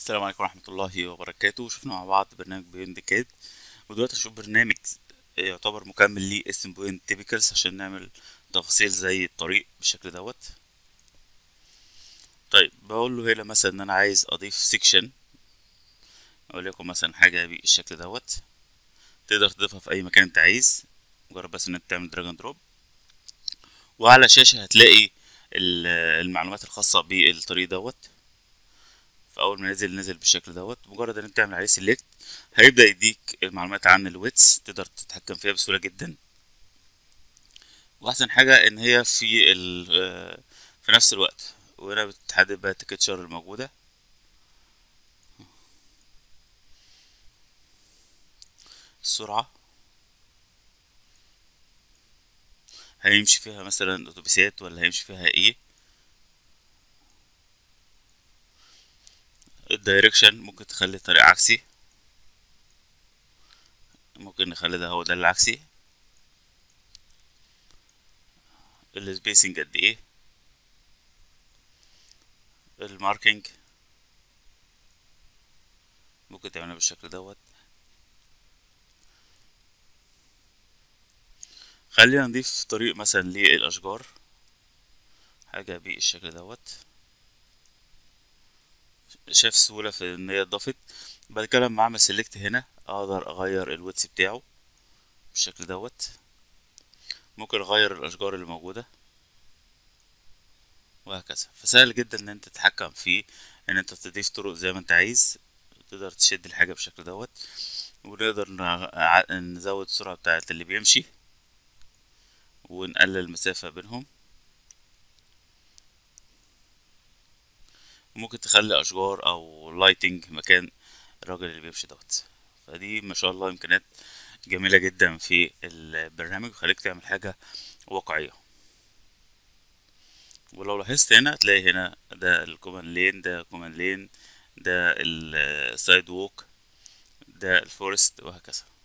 السلام عليكم ورحمة الله وبركاته. شفنا مع بعض برنامج بوينت كاد، ودلوقتي هنشوف برنامج يعتبر مكمل ليه اسم بوينت تيبيكالز عشان نعمل تفاصيل زي الطريق بالشكل دوت. طيب بقول له هنا مثلا ان انا عايز اضيف سيكشن، اقول لكم مثلا حاجة بالشكل دوت تقدر تضيفها في اي مكان انت عايز، مجرد بس ان انت تعمل دراج اند دروب، وعلى الشاشة هتلاقي المعلومات الخاصة بالطريق دوت. فاول ما نزل بالشكل دوت، مجرد ان انت تعمل عليه سيلكت هيبدا يديك المعلومات عن الويتس، تقدر تتحكم فيها بسهوله جدا. واحسن حاجه ان هي في نفس الوقت، وهنا بتحدد بقى التكتشر الموجوده. السرعه هيمشي فيها مثلا اتوبيسات ولا هيمشي فيها ايه، الدايركشن ممكن تخلي الطريق عكسي، ممكن نخلي ده هو ده العكسي، السبيسنج قد ايه، الماركينج ممكن تعملها بالشكل دوت. خلينا نضيف طريق مثلا للاشجار، حاجه بالشكل دوت. شاف سهولة في ان هي اتضافت. بعد كده لما اعمل سيلكت هنا اقدر اغير الويتس بتاعه بالشكل دوت، ممكن اغير الاشجار اللي موجودة وهكذا. فسهل جدا ان انت تتحكم فيه، ان انت تضيف طرق زي ما انت عايز، تقدر تشد الحاجة بالشكل دوت، ونقدر نزود السرعة بتاعة اللي بيمشي ونقلل المسافة بينهم. ممكن تخلي اشجار او لايتنج مكان الراجل اللي بيمشي دوت. فدي ما شاء الله امكانيات جميله جدا في البرنامج، وخليك تعمل حاجه واقعيه. ولو لاحظت هنا هتلاقي هنا ده الكومن لين، ده كومن لين، ده السايد ووك، ده الفورست، وهكذا.